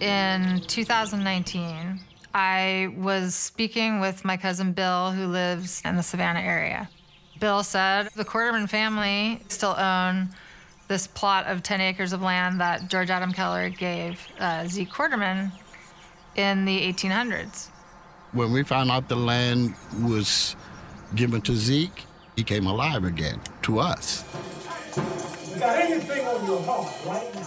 in 2019, I was speaking with my cousin Bill, who lives in the Savannah area. Bill said the Quarterman family still own this plot of 10 acres of land that George Adam Keller gave Zeke Quarterman in the 1800s. When we found out the land was given to Zeke, he came alive again to us. You got anything on your heart right now?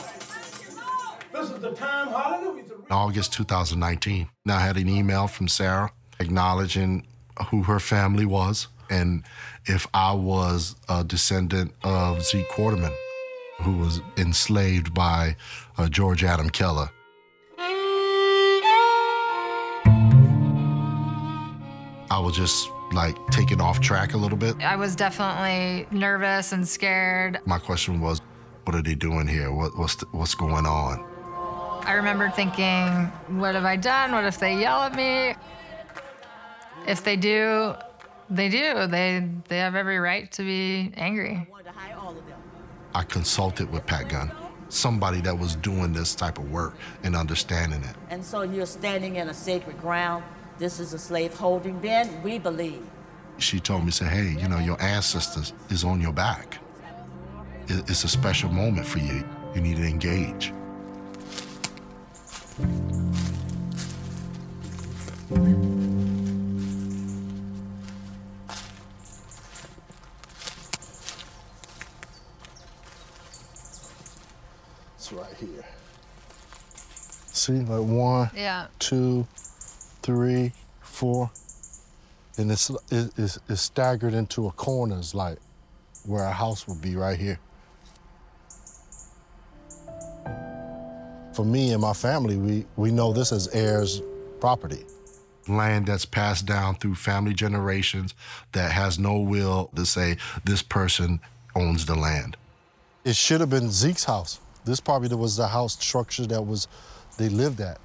This is the time, hallelujah. August 2019, I had an email from Sarah acknowledging who her family was and if I was a descendant of Zeke Quarterman, who was enslaved by George Adam Keller. I was just like taken off track a little bit. I was definitely nervous and scared. My question was, what are they doing here? What's going on? I remember thinking, what have I done? What if they yell at me? If they do, they do. They have every right to be angry. I consulted with Pat Gunn, somebody that was doing this type of work and understanding it. And so you're standing in a sacred ground. This is a slaveholding den, we believe. She told me, say, hey, you know, your ancestors is on your back. It's a special moment for you. You need to engage. It's right here. See, like one, yeah. Two, 3, 4, and it's staggered into a corner. It's like where our house would be right here. For me and my family, we know this as heirs' property. Land that's passed down through family generations that has no will to say this person owns the land. It should have been Zeke's house. This probably was the house structure that was they lived at.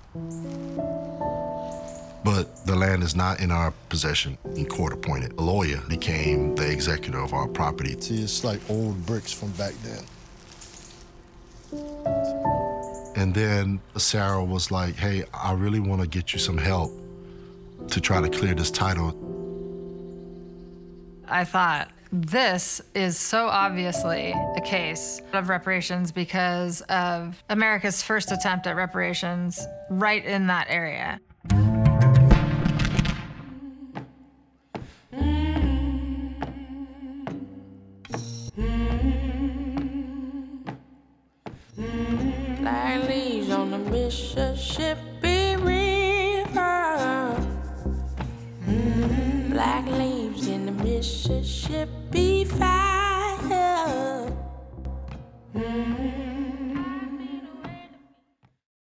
But the land is not in our possession. He court-appointed a lawyer became the executor of our property. See, it's like old bricks from back then. And then Sarah was like, hey, I really want to get you some help to try to clear this title. I thought, this is so obviously a case of reparations because of America's first attempt at reparations right in that area. On the Mississippi River, black leaves in the Mississippi fire.